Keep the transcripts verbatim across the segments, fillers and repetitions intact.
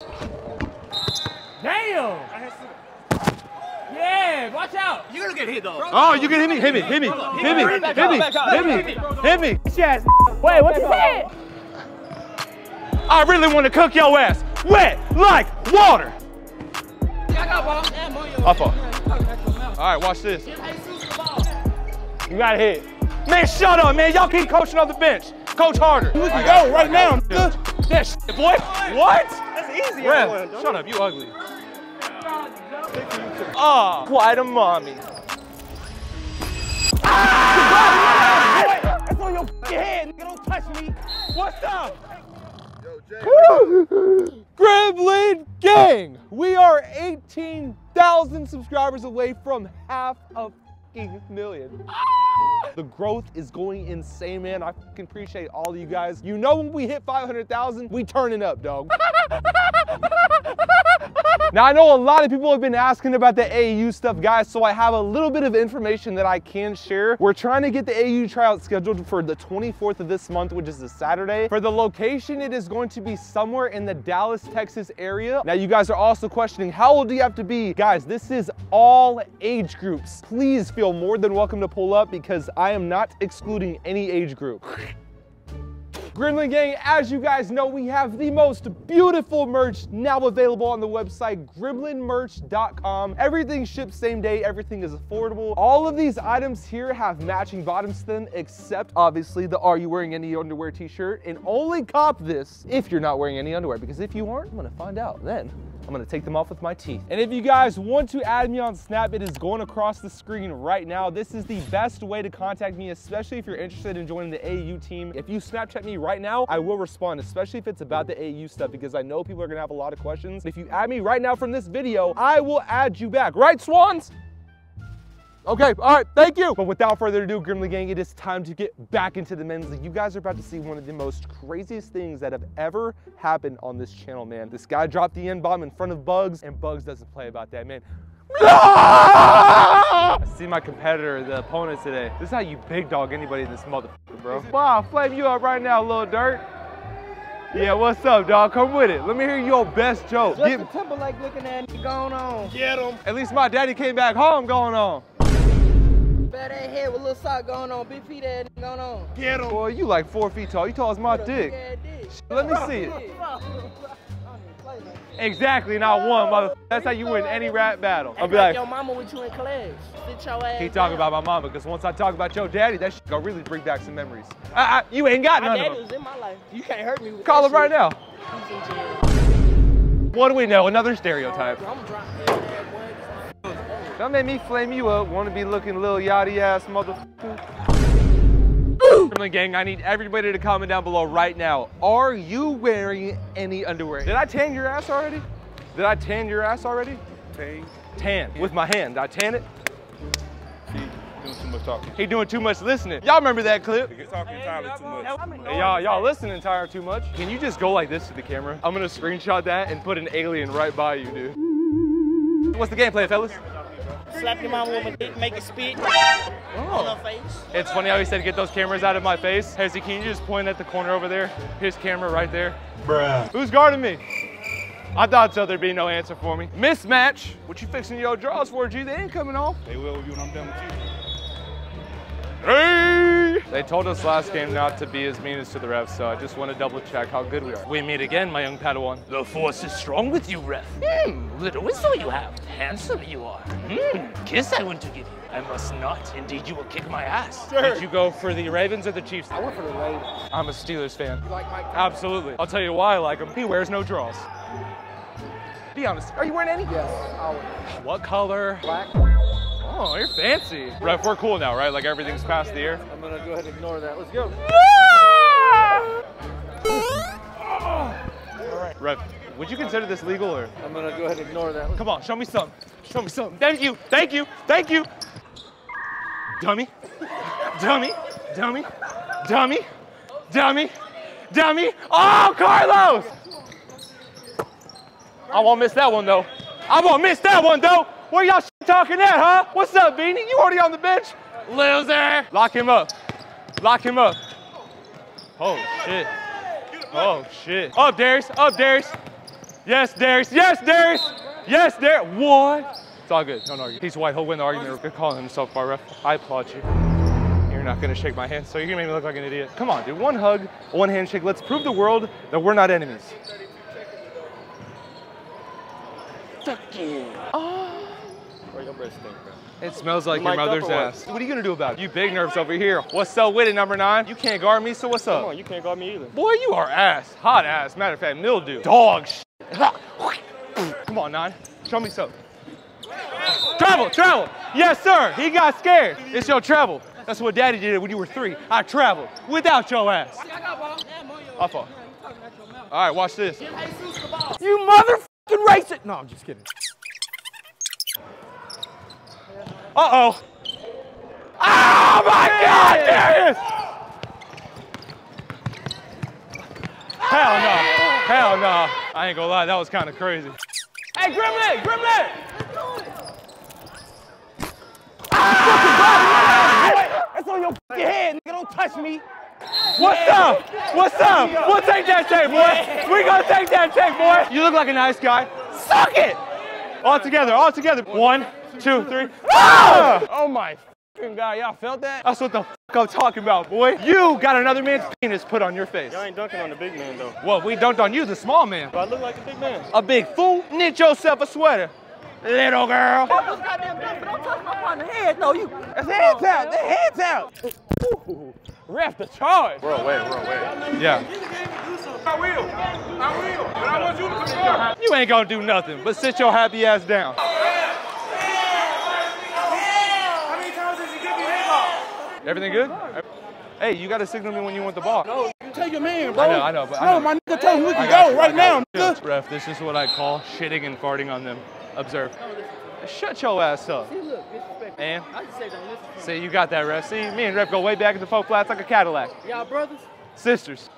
Damn! Yeah, watch out! You're gonna get hit though. Oh, you can hit me, hit me, hit me, hit me, hit me, hit me, hit me. Wait, what you said? I really want to cook your ass wet like water. I fall. All right, watch this. You gotta hit. Man, shut up, man. Y'all keep coaching on the bench. Coach harder. You can go right now. That shit, boy. What? That's easy. Ref, shut up. You ugly. Ah, oh, quite a mommy. Ah! That's on your head, nigga. Don't touch me. What's up? Woo! Gremlin gang! We are eighteen thousand subscribers away from half a million. The growth is going insane, man. I fucking appreciate all of you guys. You know when we hit five hundred thousand, we turning up, dog. Now I know a lot of people have been asking about the A A U stuff, guys, so I have a little bit of information that I can share. We're trying to get the A A U tryout scheduled for the twenty-fourth of this month, which is a Saturday. For the location, it is going to be somewhere in the Dallas, Texas area. Now you guys are also questioning, how old do you have to be? Guys, this is all age groups. Please feel more than welcome to pull up because I am not excluding any age group. Gremlin gang, as you guys know, we have the most beautiful merch now available on the website, gremlin merch dot com. Everything ships same day, everything is affordable. All of these items here have matching bottoms to them, except obviously the Are You Wearing Any Underwear t-shirt, and only cop this if you're not wearing any underwear, because if you aren't, I'm gonna find out then. I'm gonna take them off with my teeth. And if you guys want to add me on Snap, it is going across the screen right now. This is the best way to contact me, especially if you're interested in joining the A A U team. If you Snapchat me right now, I will respond, especially if it's about the A A U stuff, because I know people are gonna have a lot of questions. If you add me right now from this video, I will add you back. Right, Swans? Okay, all right, thank you. But without further ado, Gremlin gang, it is time to get back into the men's league. You guys are about to see one of the most craziest things that have ever happened on this channel, man. This guy dropped the N-bomb in front of Bugs, and Bugs doesn't play about that, man. I see my competitor, the opponent today. This is how you big dog anybody in this motherfucker, bro. Wow, flame you up right now, little dirt. Yeah, what's up, dog? Come with it. Let me hear your best joke. Justin Timberlake looking at you going on. Get him. At least my daddy came back home going on. Bad ass head with little sock going on, big feet ass going on. Get him. Boy, you like four feet tall. You tall as my dick. dick. Let me see it. Exactly, not one, mother. That's how you win any rap battle. I'll be like, your mama with you in college. Sit your ass. He talking about my mama, because once I talk about your daddy, that shit gonna really bring back some memories. I, I, you ain't got none of them. My daddy was in my life. You can't hurt me with Call him right now. What do we know? Another stereotype. I'm drunk. Don't make me flame you up, wanna be looking little yachty ass motherfucker. Gremlin gang, I need everybody to comment down below right now. Are you wearing any underwear? Did I tan your ass already? Did I tan your ass already? Tan. Tan. With my hand. Did I tan it? He doing too much talking. He doing too much listening. Y'all remember that clip? He's talking entirely too much. Y'all y'all listening entirely too much. Can you just go like this to the camera? I'm gonna screenshot that and put an alien right by you, dude. What's the game plan, fellas? Slap your mom with my dick, make it spit. Oh. It's funny how he said, get those cameras out of my face. Hezzy, can you just point at the corner over there? His camera right there. Bruh. Who's guarding me? I thought so, there'd be no answer for me. Mismatch. What you fixing your drawers for, G? They ain't coming off. They will with you when I'm done with you. Hey! They told us last game not to be as mean as to the refs, so I just want to double check how good we are. We meet again, my young Padawan. The force is strong with you, ref. Hmm, little whistle you have. Handsome you are. Hmm, kiss I want to give you. I must not. Indeed, you will kick my ass. Sure. Did you go for the Ravens or the Chiefs? I went for the Ravens. I'm a Steelers fan. You like Mike? Absolutely. I'll tell you why I like him. He wears no draws. Be honest, are you wearing any? Yes, I wear. What color? Black. Oh, you're fancy. Ref, we're cool now, right? Like everything's past the air. I'm gonna go ahead and ignore that. Let's go. Yeah! All right. Ref, would you consider this legal or? I'm gonna go ahead and ignore that. Let's Come on, show me something. Show me something. Thank you, thank you, thank you. Dummy, dummy, dummy, dummy, dummy, dummy. Oh, Carlos! I won't miss that one though. I won't miss that one though. Where y'all talking at, huh? What's up, Beanie? You already on the bench? Loser! Lock him up. Lock him up. Oh, shit. Oh, shit. Up, Darius. Up, Darius. Yes, Darius. Yes, Darius. Yes, Darius. What? It's all good. Don't argue. He's white. He'll win the argument. Good calling himself by ref. I applaud you. You're not going to shake my hand, so you're going to make me look like an idiot. Come on, dude. One hug, one handshake. Let's prove the world that we're not enemies. Fuck you. Oh. Where your breath stink, bro? It smells like your mother's ass. What are you gonna do about it? You big nerves over here. What's up with it, number nine? You can't guard me, so what's up? Come on, you can't guard me either. Boy, you are ass. Hot ass. Matter of fact, mildew. Dog shit. Come on, nine. Show me something. Travel, travel. Yes, sir. He got scared. It's your travel. That's what daddy did when you were three. I traveled without your ass. I'll fall. All right, watch this. You motherfucking racist. No, I'm just kidding. Uh-oh. Oh, my God, Darius! Hell no. Hell no. I ain't gonna lie, that was kind of crazy. Hey, Gremlin! Gremlin! Ah! Ah! That's on your fucking head, nigga. Don't touch me. What's up? What's up? We'll take that tape, boy. We're gonna take that tape, boy. You look like a nice guy. Suck it! All together, all together. One. Two, three. Oh, oh my fucking God, y'all felt that? That's what the fuck I'm talking about, boy. You got another man's penis put on your face. Y'all ain't dunking on the big man, though. Well, we dunked on you, the small man. But I look like a big man. A big fool? Knit yourself a sweater, little girl. Don't touch my partner's head, no, you. The head's out, the head's out. Ooh, ref the charge. Bro, wait, bro, wait. Yeah. I will, I will, but I want you to perform. You ain't gonna do nothing but sit your happy ass down. Everything good? Hey, you gotta signal me when you want the ball. No, you tell your man, bro. I know, I know. But no, I know. My nigga told me we can go you, right now, nigga. Ref, this is what I call shitting and farting on them. Observe. Shut your ass up. See, look, disrespectful. And? I just say don't listen to See, you got that, Ref. See, me and Ref go way back in the folk flats like a Cadillac. Y'all brothers? Sisters.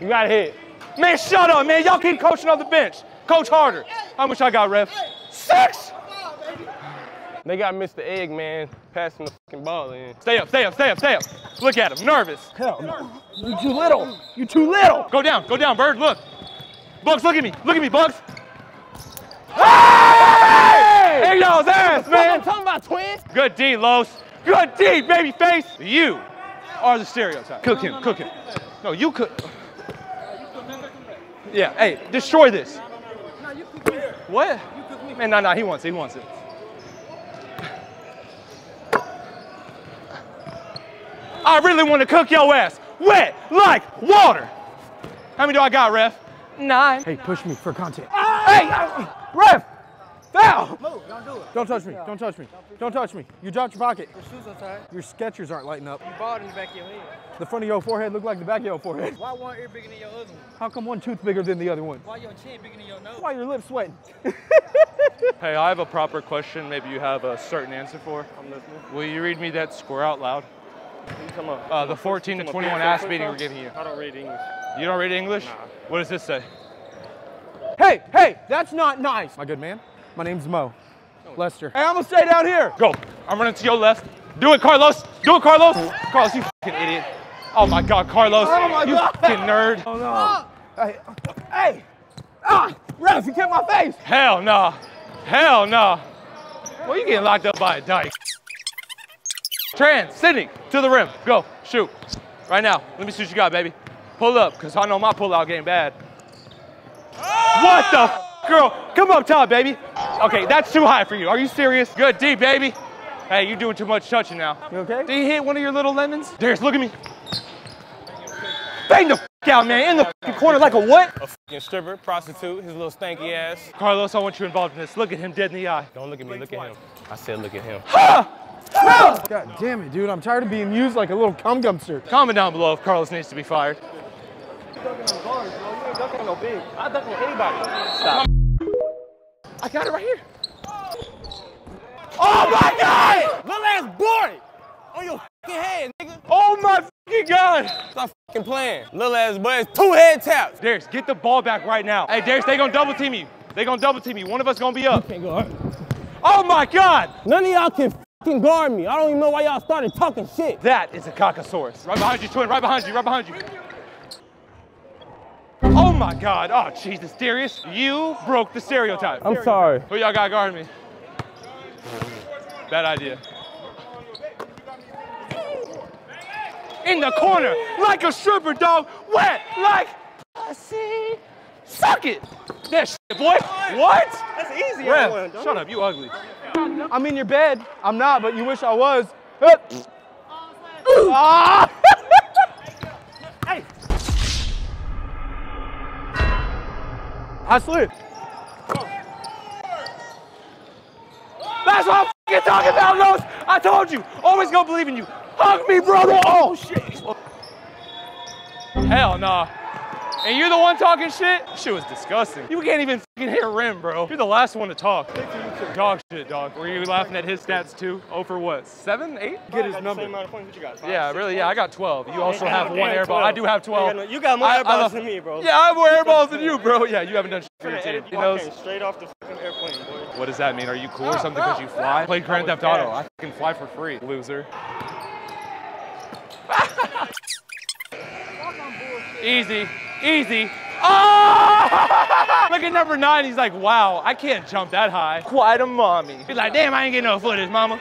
You got hit. Man, shut up, man. Y'all keep coaching on the bench. Coach harder. How much I got, Ref? Six! They got Mister Eggman passing the fucking ball in. Stay up, stay up, stay up, stay up. Look at him, nervous. Hell no. You too little. You too little. Go down, go down, Bird, look. Bugs, look at me, look at me, Bugs. Hey! Hey, y'all's ass, man. I'm talking about twins. Good D, Los. Good D, baby face. You are the stereotype. Cook him, cook him. No, you cook. Yeah, hey, destroy this. No, you cook me. What? You cook me. Man, no, no, he wants it, he wants it. I really want to cook your ass wet like water. How many do I got, Ref? Nine. Hey, push me for content. Ah! Hey, Ref, foul. Move, don't do it. Don't touch me, don't touch me, don't touch me. You dropped your pocket. Your shoes are tight. Your Skechers aren't lighting up. You bald in the back of your head. The front of your forehead look like the back of your forehead. Why one ear bigger than your other one? How come one tooth bigger than the other one? Why your chin bigger than your nose? Why your lips sweating? Hey, I have a proper question maybe you have a certain answer for. I'm listening. Will you read me that score out loud? Come up. Uh, the fourteen to twenty-one ass beating we're giving you. I don't read English. You don't read English? Nah. What does this say? Hey, hey, that's not nice. My good man, my name's Mo. Lester. Hey, I'm gonna stay down here. Go. I'm running to your left. Do it, Carlos. Do it, Carlos. Carlos, you fucking idiot. Oh my God, Carlos. Oh my you God. Fucking nerd. Oh no. Oh. Hey, hey. Ah, Ralph, you kept my face. Hell no. Hell no. Well, you getting locked up by a dyke. Transcending to the rim. Go, shoot. Right now, let me see what you got, baby. Pull up, because I know my pull-out game bad. Oh! What the f, girl? Come up top, baby. Okay, that's too high for you. Are you serious? Good D, baby. Hey, you're doing too much touching now. You okay? Did he hit one of your little lemons? Darius, look at me. Bang the f out, man. In the f corner like a what? A f stripper, prostitute, his little stanky ass. Carlos, I want you involved in this. Look at him dead in the eye. Don't look at me, look at him. I said look at him. Ha! No! God damn it, dude. I'm tired of being used like a little cum dumpster. Comment down below if Carlos needs to be fired. You ducking on guards, bro. You ain't ducking on no big. I duck on anybody. Stop. I got it right here. Oh my God! Little ass boy! On your fucking head, nigga. Oh my fucking God! Stop fucking playing. Little ass boy has two head taps. Darius, get the ball back right now. Hey, Darius, they gonna double team you. They gonna double team you. One of us gonna be up. You can't go hard. Oh my God! None of y'all can guard me. I don't even know why y'all started talking shit. That is a cockasaurus. Right behind you, twin. Right behind you. Right behind you. Oh my God. Oh, Jesus, Darius, you broke the stereotype. I'm sorry. Who y'all got guarding me? Bad idea. In the corner, like a stripper, dog. Wet, like pussy. Suck it. That shit, boy. What? That's easy. Ref, everyone, don't shut up, you ugly. I'm in your bed. I'm not, but you wish I was. Ah! Hey. I slid. That's what I'm fucking talking about, Rose. I told you. Always gonna believe in you. Hug me, brother. Oh, shit. Hell nah. And you're the one talking shit? That shit was disgusting. You can't even fucking hit rim, bro. You're the last one to talk. Dog shit, dog. Were you laughing at his stats too? Oh, for what? Seven, eight? Get his number. Same amount of points, what you got? Five, yeah, really. Points? Yeah, I got twelve. You also have one airball. I do have twelve. You got more airballs than me, bro. Yeah, I have more airballs than you, bro. Yeah, you haven't done shit for your team. You know, straight off the fucking airplane, boy. What does that mean? Are you cool or something because you fly? I played Grand Theft Auto. I fucking fly for free, loser. Easy. Easy. Oh! Look at number nine. He's like, wow, I can't jump that high. Quite a mommy. He's like, damn, I ain't getting no footage, mama.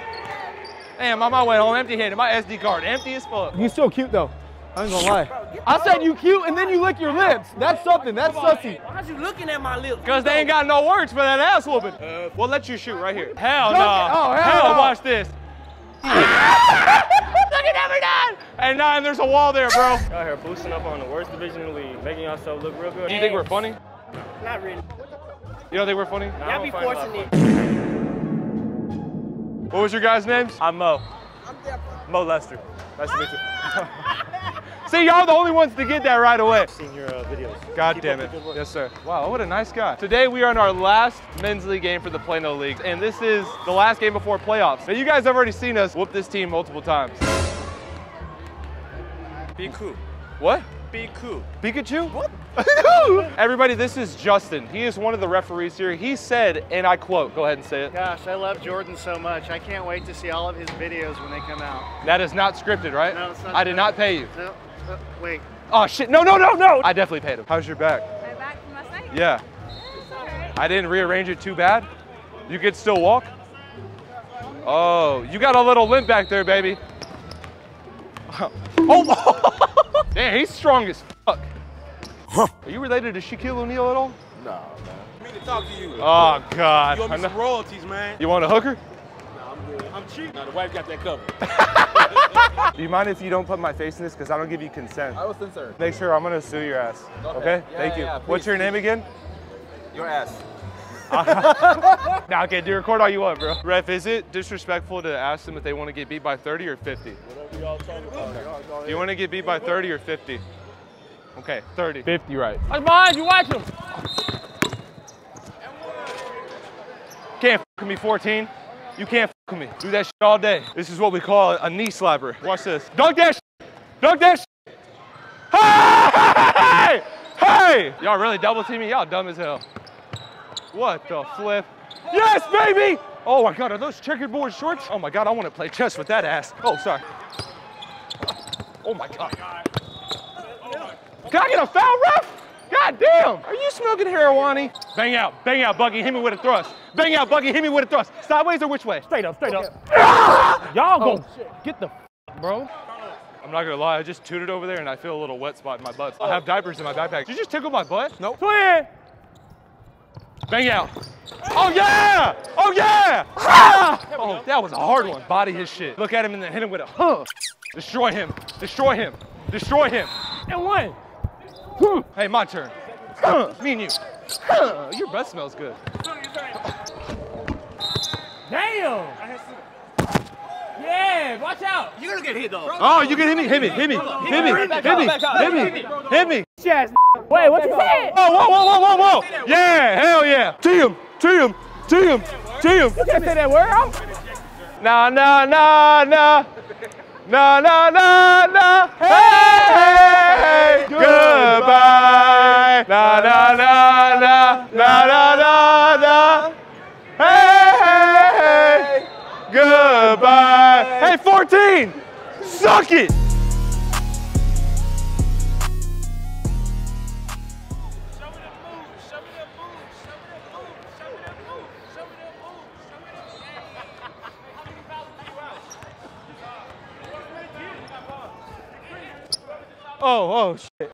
Damn, I went home empty-handed. My S D card empty as fuck. You still cute, though. I ain't gonna lie. I said you cute, and then you lick your lips. That's something. That's sussy. Why'd you looking at my lips? Because they ain't got no words for that ass whooping. Uh, we'll let you shoot right here. Hell no. Nah. Oh, hell, hell no. Watch this. Look at number nine! And nine, there's a wall there, bro. Y'all here boosting up on the worst division in the league, making yourself look real good. Do you think we're funny? Not really. You don't think we're funny? Y'all be forcing it. What was your guys' names? I'm Mo. I'm Depp. Mo Lester. Nice to meet you. See, y'all the only ones to get that right away. I've seen your uh, videos. God damn it. Yes, sir. Wow, what a nice guy. Today, we are in our last men's league game for the Plano League, and this is the last game before playoffs. Now, you guys have already seen us whoop this team multiple times. Be cool. What? Be cool. Pikachu? What? Everybody, this is Justin. He is one of the referees here. He said, and I quote, go ahead and say it. Gosh, I love Jordan so much. I can't wait to see all of his videos when they come out. That is not scripted, right? No, it's not. I did not pay you. No, uh, wait. Oh, shit. No, no, no, no. I definitely paid him. How's your back? My back from last night? Yeah. It's all right. I didn't rearrange it too bad. You could still walk? Oh, you got a little limp back there, baby. Oh, damn, he's strong as fuck. Huh. Are you related to Shaquille O'Neal at all? No, man. I mean to talk to you. Oh, God. You owe me some royalties, man. You want a hooker? No, I'm good. I'm cheap. No, the wife got that covered. Do you mind if you don't put my face in this? Because I don't give you consent. I will censor. Make sure I'm going to sue your ass. Okay? okay? Yeah, Thank yeah, you. Yeah, please, What's your please. name again? Your ass. Now, okay, do record all you want, bro. Ref, is it disrespectful to ask them if they want to get beat by thirty or fifty? Whatever y'all talking about. Do you want to get beat by thirty or fifty? Okay, thirty. fifty, right. I'm behind you, watch them. Can't f***ing me, fourteen. You can't f***ing me. Do that shit all day. This is what we call a knee slapper. Watch this. Dunk that shit. Dunk that shit. Hey! Hey! Y'all really double teaming? Y'all dumb as hell. What the flip? Yes, baby! Oh my God, are those checkerboard shorts? Oh my God, I want to play chess with that ass. Oh, sorry. Oh my God. Can I get a foul, ref? God damn! Are you smoking heroin-y? Bang out, bang out, Buggy, hit me with a thrust. Bang out, Buggy, hit me with a thrust. Sideways or which way? Straight up, straight okay. up. Y'all oh, gonna shit. get the f bro. I'm not gonna lie, I just tooted over there and I feel a little wet spot in my butt. I have diapers in my backpack. Did you just tickle my butt? Nope. Clear. Bang out. Oh, yeah! Oh, yeah! Ah! Oh, that was a hard one. Body his shit. Look at him and then hit him with a huh. Destroy him. Destroy him. Destroy him. And one. Hey, my turn. Huh. Me and you. Huh. Your breath smells good. Damn! Yeah, watch out. You're gonna get hit, though. Oh, you can hit me. Hit me. Hit me. Hit me. Hit me. Hit me. Hit me. Hit me. Hit me. Yes. Wait, what you said? Oh, whoa, whoa, whoa, whoa, whoa! Yeah, hell yeah! To him, to him, to him, to him! You can't say that word out? Nah, nah, nah, nah, nah, nah, nah, nah. Hey, hey, hey, goodbye. Nah, nah, nah, nah, nah, nah, nah, nah. Hey, hey, hey, goodbye. Hey, fourteen, suck it. Oh, oh, shit.